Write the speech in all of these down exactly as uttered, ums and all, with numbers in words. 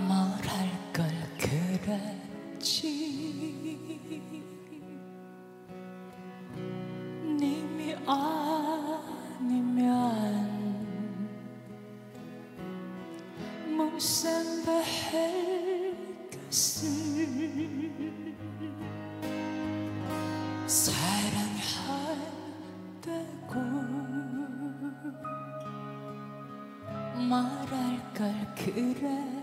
뭐랄 걸 그랬지. 님이 아니면 몸센다 할 것을 사랑한다고 말할 걸 그랬지.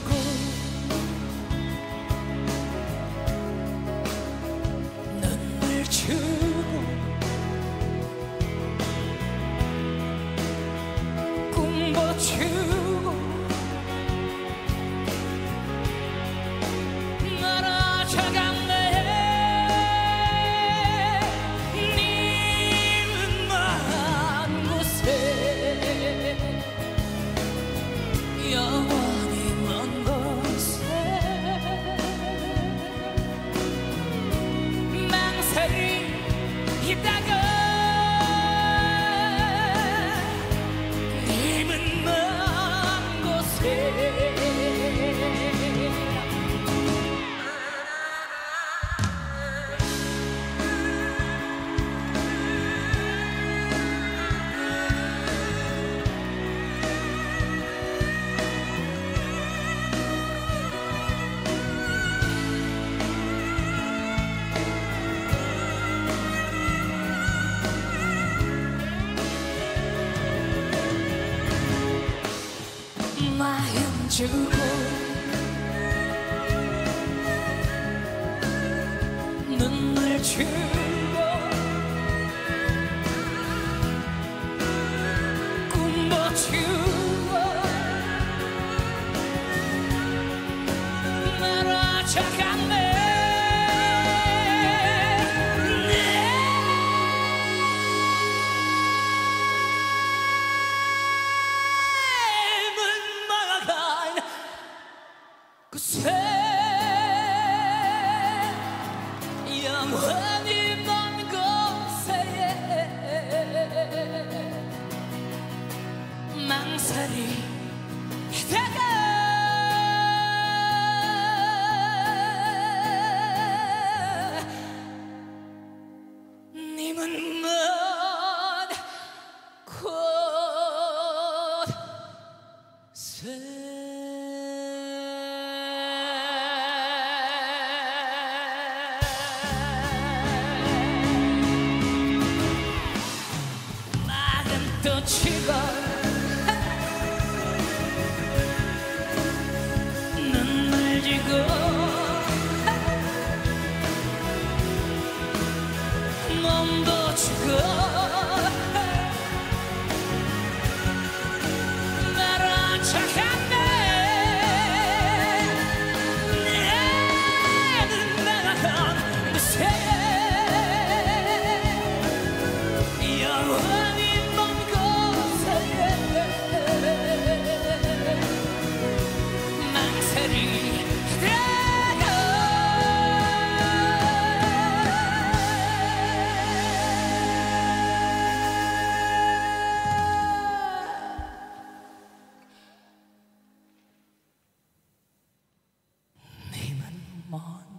눈물 주고 꿈도 주고 마음 주고 눈물 주고 꿈도 주고 나로 착한 영원히 먼 곳에 망설이다가 님은 먼 곳에 또 치고 눈물 지고 몸도 치고 나로 착한 내 눈만한 곳에 영원 Come on.